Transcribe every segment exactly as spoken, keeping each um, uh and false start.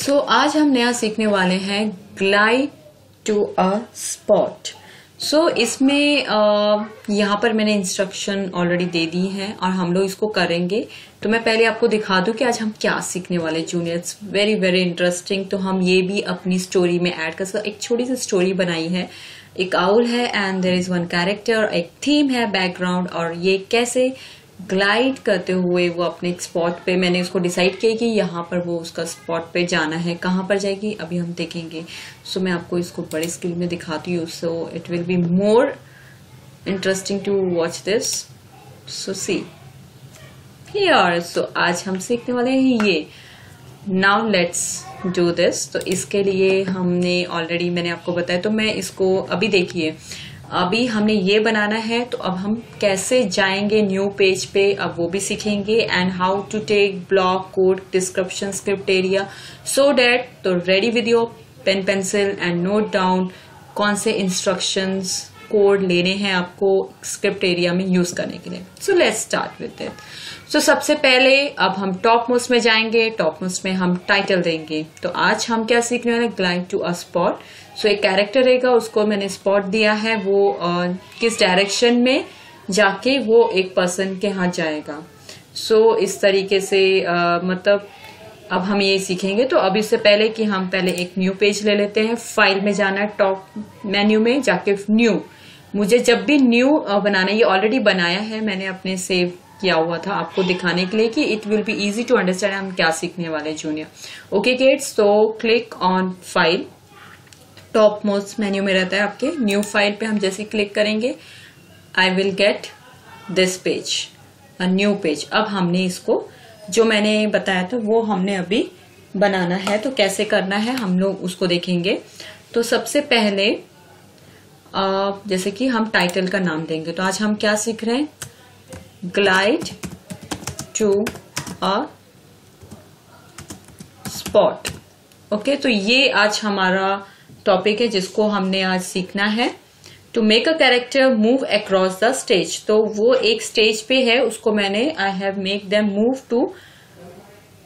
सो so, आज हम नया सीखने वाले हैं glide to a spot. So इसमें आ, यहाँ पर मैंने इंस्ट्रक्शन ऑलरेडी दे दी हैं और हम लोग इसको करेंगे। तो मैं पहले आपको दिखा दूं कि आज हम क्या सीखने वाले जूनियर्स। Very very interesting. तो हम ये भी अपनी स्टोरी में ऐड कर सकते। एक छोटी सी स्टोरी बनाई है, एक आउल है and there is one character, और एक थीम है बैकग्राउंड, और ये कैसे ग्लाइड करते हुए वो अपने स्पॉट पे, मैंने उसको डिसाइड किया कि यहाँ पर वो उसका स्पॉट पे जाना है। कहाँ पर जाएगी अभी हम देखेंगे। सो so, मैं आपको इसको बड़े स्क्रीन में दिखाती हूँ। So it will be more interesting to watch this. So see here. So आज हम सीखने वाले हैं ये। Now let's do this. तो इसके लिए हमने ऑलरेडी मैंने आपको बताया। तो मैं इसको अभी देखिए, अभी हमने ये बनाना है। तो अब हम कैसे जाएंगे न्यू पेज पे, अब वो भी सीखेंगे। And how to take block, code, description, script area, so that. तो ready with your pen pencil and note down कौन से इंस्ट्रक्शंस, कोड लेने हैं आपको स्क्रिप्ट एरिया में यूज करने के लिए। So let's start with it. So सबसे पहले अब हम टॉप मोस्ट में जाएंगे। टॉप मोस्ट में हम टाइटल देंगे। तो आज हम क्या सीखने वाले हैं? Glide to a spot. So एक कैरेक्टर रहेगा, उसको मैंने स्पॉट दिया है, वो आ, किस डायरेक्शन में जाके वो एक पर्सन के हाथ जाएगा। सो so, इस तरीके से आ, मतलब अब हम ये सीखेंगे। तो अब इससे पहले कि हम पहले एक न्यू पेज ले लेते हैं। फाइल में जाना है, टॉप मेन्यू में जाके न्यू। मुझे जब भी न्यू बनाना, ये ऑलरेडी बनाया है मैंने, अपने सेव किया हुआ था आपको दिखाने के लिए कि it will be easy to understand हम क्या सीखने वाले जूनियर। ओके किड्स, तो click on file. Top most menu में रहता है आपके न्यू फाइल पे। हम जैसे क्लिक करेंगे, I will get this page, a new page. अब हमने इसको जो मैंने बताया था वो हमने अभी बनाना है। तो कैसे करना है हम लोग उसको देखेंगे। तो सबसे पहले आ, जैसे कि हम टाइटल का नाम देंगे। तो आज हम क्या सीख रहे हैं? Glide to a spot. Okay, तो ये आज हमारा टॉपिक है जिसको हमने आज सीखना है। To make a character move across the stage. तो वो एक स्टेज पे है, उसको मैंने I have make them move to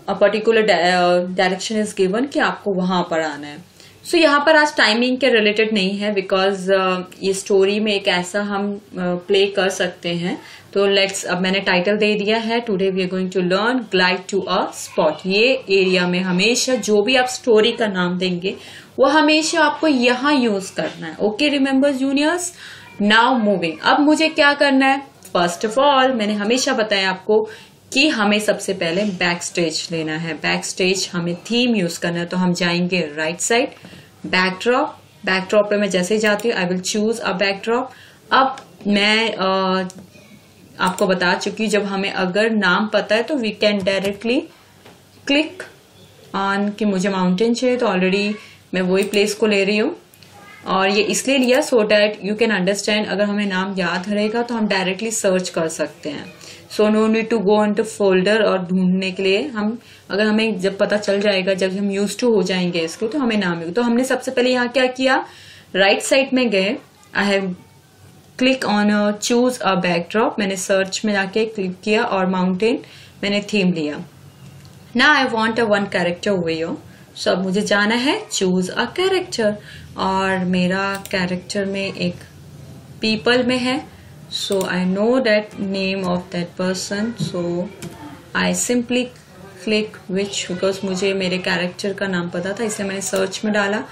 a particular direction is given कि आपको वहां पर आना है। सो so, यहाँ पर आज टाइमिंग के रिलेटेड नहीं है, बिकॉज uh, ये स्टोरी में एक ऐसा हम प्ले uh, कर सकते हैं। तो लेट्स, अब मैंने टाइटल दे दिया है, today we are going to learn glide to a spot. ये एरिया में हमेशा जो भी आप स्टोरी का नाम देंगे वो हमेशा आपको यहाँ यूज करना है। Okay remember juniors. Now moving. अब मुझे क्या करना है? फर्स्ट ऑफ ऑल मैंने हमेशा बताया आपको कि हमें सबसे पहले बैक स्टेज लेना है। बैक स्टेज हमें थीम यूज करना है। तो हम जाएंगे राइट साइड, बैकड्रॉप। बैकड्रॉप पे मैं जैसे जाती हूँ, I will choose a backdrop. अब मैं आ, आपको बता चुकी हूँ, जब हमें अगर नाम पता है तो we can directly click on कि मुझे माउंटेन चाहिए। तो ऑलरेडी मैं वही प्लेस को ले रही हूँ, और ये इसलिए लिया so that you can understand. अगर हमें नाम याद रहेगा तो हम डायरेक्टली सर्च कर सकते हैं। So no need to go into folder और ढूंढने के लिए। हम अगर हमें जब पता चल जाएगा, जब हम यूज टू हो जाएंगे इसको, तो हमें नाम। तो हमने सबसे पहले यहाँ क्या किया? राइट right साइड में गए, I have click on choose a backdrop. मैंने सर्च में जाके क्लिक किया और माउंटेन मैंने थीम लिया। ना I want a one character हुए यो। सो अब मुझे जाना है चूज अ कैरेक्टर, और मेरा कैरेक्टर में एक पीपल में है। So I know that name of that person. So I simply click which, because मुझे मेरे कैरेक्टर का नाम पता था, इसलिए मैंने सर्च में डाला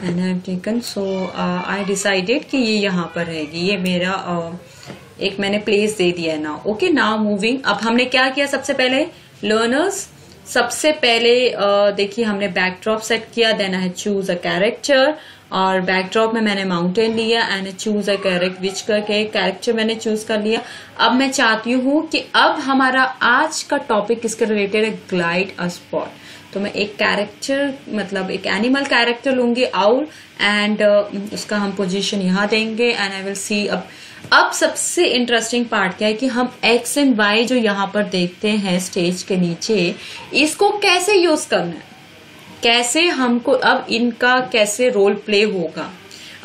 and I have taken. So I decided कि ये यहाँ पर रहेगी। ये मेरा uh, एक मैंने प्लेस दे दिया है ना। Okay now moving. अब हमने क्या किया? सबसे पहले लर्नर्स, सबसे पहले uh, देखिए हमने बैकड्रॉप सेट किया, then I choose a character, और बैकड्रॉप में मैंने माउंटेन लिया and choose a character which करके कैरेक्टर मैंने चूज कर लिया। अब मैं चाहती हूँ कि अब हमारा आज का टॉपिक किसके रिलेटेड है? Glide a spot. तो मैं एक कैरेक्टर, मतलब एक एनिमल कैरेक्टर लूंगी, आउल, एंड uh, उसका हम पोजीशन यहाँ देंगे एंड आई विल सी। अब अब सबसे इंटरेस्टिंग पार्ट क्या है कि हम एक्स एंड वाई जो यहाँ पर देखते हैं स्टेज के नीचे, इसको कैसे यूज करना है, कैसे हमको अब इनका कैसे रोल प्ले होगा।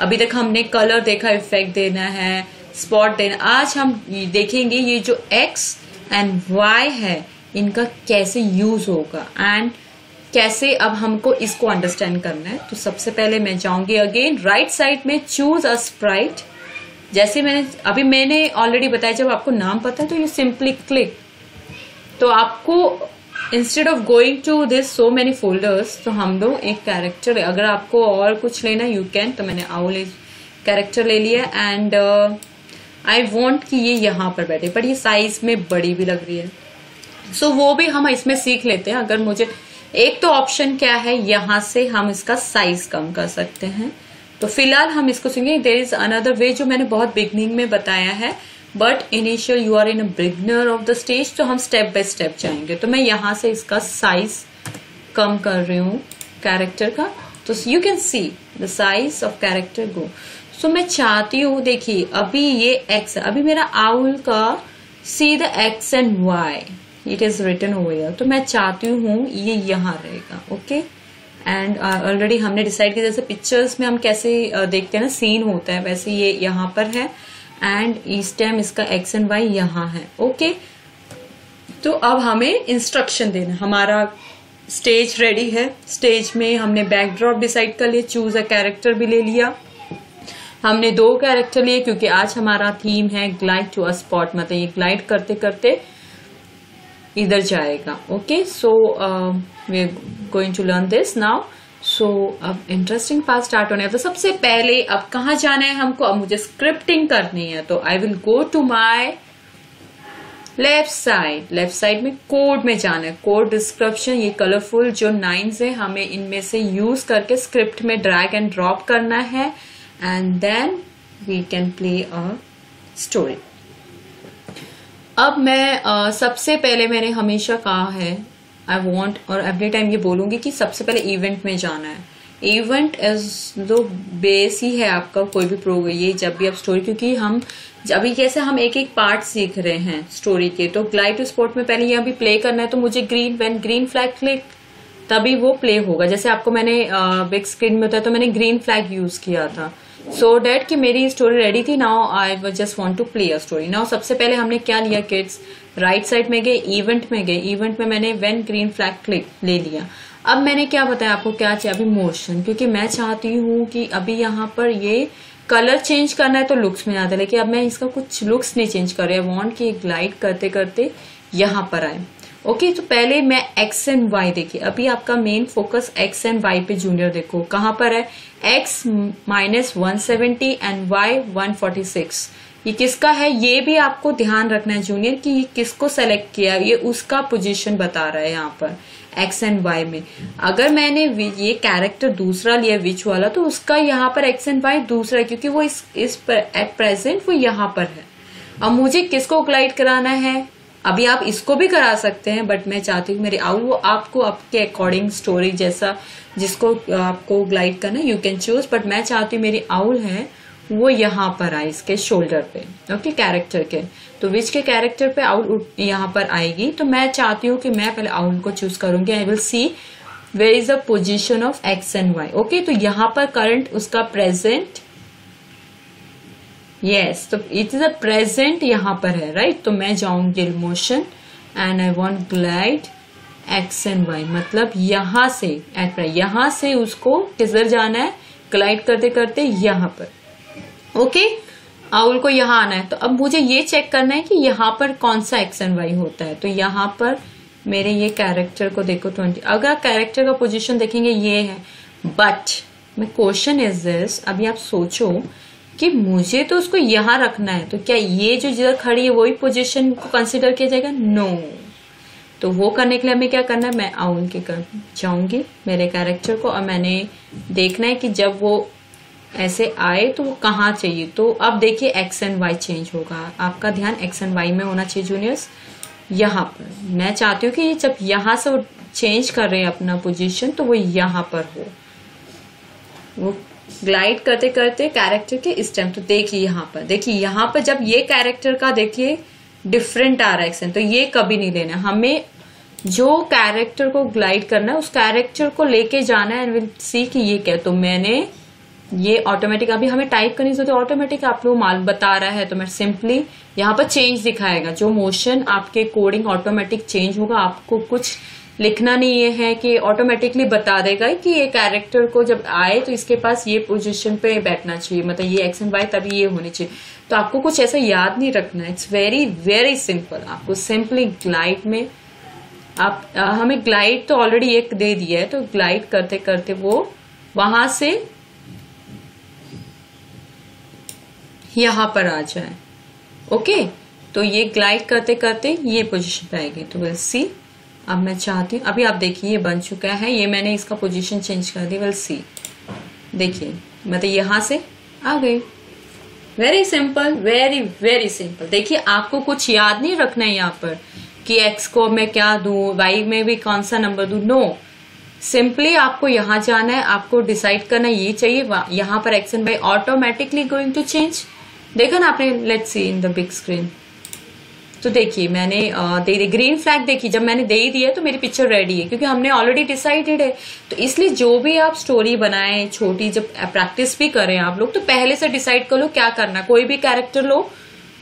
अभी तक हमने कलर देखा, इफेक्ट देना है, स्पॉट देना। आज हम देखेंगे ये जो एक्स एंड वाई है इनका कैसे यूज होगा। एंड कैसे अब हमको इसको अंडरस्टैंड करना है। तो सबसे पहले मैं जाऊंगी अगेन राइट साइड में, चूज अ स्प्राइट। जैसे मैंने अभी मैंने ऑलरेडी बताया, जब आपको नाम पता है तो यू सिंपली क्लिक। तो आपको instead of going to this so many folders, तो हम लोग एक कैरेक्टर, अगर आपको और कुछ लेना यू कैन, तो मैंने आओ ले कैरेक्टर ले लिया। एंड आई वॉन्ट कि ये यहाँ पर बैठे, बट ये साइज में बड़ी भी लग रही है। सो so, वो भी हम इसमें सीख लेते हैं। अगर मुझे एक तो ऑप्शन क्या है, यहाँ से हम इसका साइज कम कर सकते हैं। तो फिलहाल हम इसको सीखेंगे। देयर इज अनदर वे जो मैंने बहुत बिगनिंग में बताया है, but initial you are in a beginner of the stage, तो हम स्टेप बाय स्टेप जाएंगे। तो मैं यहाँ से इसका साइज कम कर रही हूँ कैरेक्टर का। तो you can see the size of character go. So मैं चाहती हूँ, देखिए अभी ये एक्स, अभी मेरा आउल का see the X and Y it is written over here. तो मैं चाहती हूँ ये यहाँ रहेगा। ओके, एंड ऑलरेडी हमने डिसाइड किया, जैसे पिक्चर्स में हम कैसे uh, देखते हैं ना, सीन होता है, वैसे ये यहाँ पर है। एंड इस टाइम इसका एक्स एंड वाई यहाँ है। Okay okay? तो अब हमें इंस्ट्रक्शन देना, हमारा स्टेज रेडी है। स्टेज में हमने बैकड्रॉप डिसाइड कर लिया, चूज अ कैरेक्टर भी ले लिया। हमने दो कैरेक्टर लिए क्योंकि आज हमारा थीम है ग्लाइड टू अ स्पॉट, मतलब ये ग्लाइड करते करते इधर जाएगा। Okay, so we are going to learn this now. So अब इंटरेस्टिंग पार्ट स्टार्ट होने है। तो सबसे पहले अब कहाँ जाना है हमको, अब मुझे स्क्रिप्टिंग करनी है। तो I will go to my left side. Left side में कोड में जाना है, कोड डिस्क्रिप्शन। ये कलरफुल जो नाइन्स है, हमें इनमें से यूज करके स्क्रिप्ट में ड्रैग एंड ड्रॉप करना है। And then we can play a story. अब मैं uh, सबसे पहले, मैंने हमेशा कहा है आई वॉन्ट, और एवरी टाइम ये बोलूंगी कि सबसे पहले इवेंट में जाना है। इवेंट इज दो बेस ही है आपका कोई भी प्रोग्राम, ये जब भी आप स्टोरी, क्योंकि हम अभी कैसे हम एक एक पार्ट सीख रहे हैं स्टोरी के। तो ग्लाइड टू स्पॉट में पहले ये अभी प्ले करना है, तो मुझे green, when green flag click, तभी वो प्ले होगा। जैसे आपको मैंने बिग स्क्रीन में बताया, तो मैंने ग्रीन फ्लैग यूज किया था सो so डैट कि मेरी स्टोरी रेडी थी। Now I just want to play a story. Now सबसे पहले हमने क्या लिया किड्स, राइट साइड में गए, इवेंट में गए। इवेंट में मैंने व्हेन ग्रीन फ्लैग क्लिक ले लिया। अब मैंने क्या बताया आपको क्या चाहिए, अभी मोशन, क्योंकि मैं चाहती हूँ कि अभी यहाँ पर ये कलर चेंज करना है तो लुक्स में आता है, लेकिन अब मैं इसका कुछ लुक्स नहीं चेंज कर रही। आई वॉन्ट कि ग्लाइड करते करते यहाँ पर आए। ओके okay, तो पहले मैं एक्स एंड वाई, देखिए अभी आपका main focus X and Y पे। जूनियर देखो कहाँ पर है, X minus one seventy and Y one forty six. ये किसका है, ये भी आपको ध्यान रखना है जूनियर कि ये किसको सेलेक्ट किया, ये उसका पोजीशन बता रहा है यहाँ पर एक्स एंड वाई में। अगर मैंने ये कैरेक्टर दूसरा लिया विच वाला, तो उसका यहाँ पर एक्स एंड वाई दूसरा है, क्योंकि वो इस, इस पर एट प्रेजेंट वो यहाँ पर है। अब मुझे किसको ग्लाइड कराना है, अभी आप इसको भी करा सकते हैं, बट मैं चाहती हूँ मेरे आउट वो आपको आपके अकॉर्डिंग स्टोरी जैसा जिसको आपको ग्लाइड करना यू कैन चूज, बट मैं चाहती हूँ मेरी आउल है वो यहाँ पर आए इसके शोल्डर पे। ओके, कैरेक्टर के तो विच के कैरेक्टर पे आउल यहाँ पर आएगी। तो मैं चाहती हूँ कि मैं पहले आउल को चूज करूंगी। I will see where is the position of X and Y. Okay, तो यहाँ पर करंट उसका प्रेजेंट, यस yes, तो इट इज अ प्रेजेंट यहाँ पर है राइट right? तो मैं जाऊंगी motion and I want glide X and Y, मतलब यहां से एट यहां से उसको किधर जाना है, ग्लाइड करते करते यहाँ पर। Okay okay? आउल को यहाँ आना है। तो अब मुझे ये चेक करना है कि यहाँ पर कौन सा एक्स एंड वाई होता है। तो यहाँ पर मेरे ये कैरेक्टर को देखो ट्वेंटी, अगर कैरेक्टर का पोजिशन देखेंगे ये है, but my question is this, अभी आप सोचो कि मुझे तो उसको यहाँ रखना है, तो क्या ये जो जिधर खड़ी है वही पोजीशन को कंसीडर किया जाएगा, नो no. तो वो करने के लिए हमें क्या करना है, मैं आउल के कर जाऊंगी मेरे कैरेक्टर को, और मैंने देखना है कि जब वो ऐसे आए तो वो कहाँ चाहिए। तो अब देखिए एक्स एंड वाई चेंज होगा, आपका ध्यान एक्स एंड वाई में होना चाहिए जूनियर्स। यहाँ पर मैं चाहती हूँ कि जब यहाँ से वो चेंज कर रहे हैं अपना पोजिशन, तो वो यहाँ पर हो। वो ग्लाइड करते करते कैरेक्टर के इस टाइम, तो देखिए यहाँ पर, देखिए यहाँ पर जब ये कैरेक्टर का देखिए डिफरेंट आ रहा है एक्सेंट, तो ये कभी नहीं लेना, हमें जो कैरेक्टर को ग्लाइड करना है उस कैरेक्टर को लेके जाना है। एंड विल सी कि ये क्या, तो मैंने ये ऑटोमेटिक, अभी हमें टाइप करनी जरूरत है, ऑटोमेटिक आप लोग माल बता रहा है। तो मैं सिंपली यहाँ पर चेंज दिखाएगा, जो मोशन आपके कोडिंग ऑटोमेटिक चेंज होगा, आपको कुछ लिखना नहीं ये है कि ऑटोमेटिकली बता देगा कि ये कैरेक्टर को जब आए तो इसके पास ये पोजीशन पे बैठना चाहिए, मतलब ये एक्स एंड वाई तभी ये होनी चाहिए। तो आपको कुछ ऐसा याद नहीं रखना है, इट्स वेरी वेरी सिंपल। आपको सिंपली ग्लाइड में आप आ, हमें ग्लाइड तो ऑलरेडी एक दे दिया है, तो ग्लाइड करते करते वो वहां से यहां पर आ जाए। ओके, तो ये ग्लाइड करते करते ये पोजीशन पे आएगी। तो विल सी, अब मैं चाहती हूँ, अभी आप देखिए ये बन चुका है, ये मैंने इसका पोजीशन चेंज कर दी। विल सी, देखिए मतलब यहाँ से आ गई। Very simple, very very simple. देखिए आपको कुछ याद नहीं रखना है यहाँ पर कि एक्स को मैं क्या दूं, वाई में भी कौन सा नंबर दूं, नो। सिंपली आपको यहाँ जाना है, आपको डिसाइड करना ये चाहिए यहाँ पर X and Y automatically going to change. देखा ना आपने, let's see in the big screen. तो देखिए मैंने दे दी ग्रीन फ्लैग, देखी जब मैंने दे ही दिया तो मेरी पिक्चर रेडी है, क्योंकि हमने ऑलरेडी डिसाइडेड है। तो इसलिए जो भी आप स्टोरी बनाएं छोटी, जब प्रैक्टिस भी करें आप लोग, तो पहले से डिसाइड कर लो क्या करना। कोई भी कैरेक्टर लो,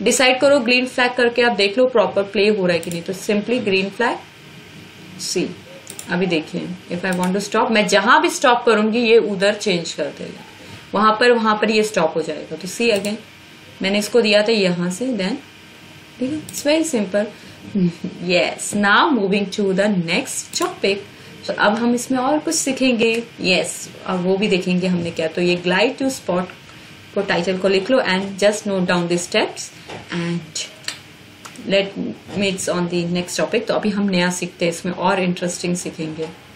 डिसाइड करो, ग्रीन फ्लैग करके आप देख लो प्रॉपर प्ले हो रहा है कि नहीं। तो सिंपली ग्रीन फ्लैग सी, अभी देखिए if I want to stop, मैं जहां भी स्टॉप करूंगी ये उधर चेंज कर देगा, वहां पर वहां पर ये स्टॉप हो जाएगा। तो सी अगेन, मैंने इसको दिया था यहां से, देन ठीक है, it's very simple. Yes, now moving to the next topic. तो अब हम इसमें और कुछ सीखेंगे, यस yes, और वो भी देखेंगे हमने क्या। तो ये ग्लाइड टू स्पॉट को टाइटल को लिख लो and just note down the steps and let meets on the next topic. तो अभी हम नया सीखते हैं, इसमें और इंटरेस्टिंग सीखेंगे।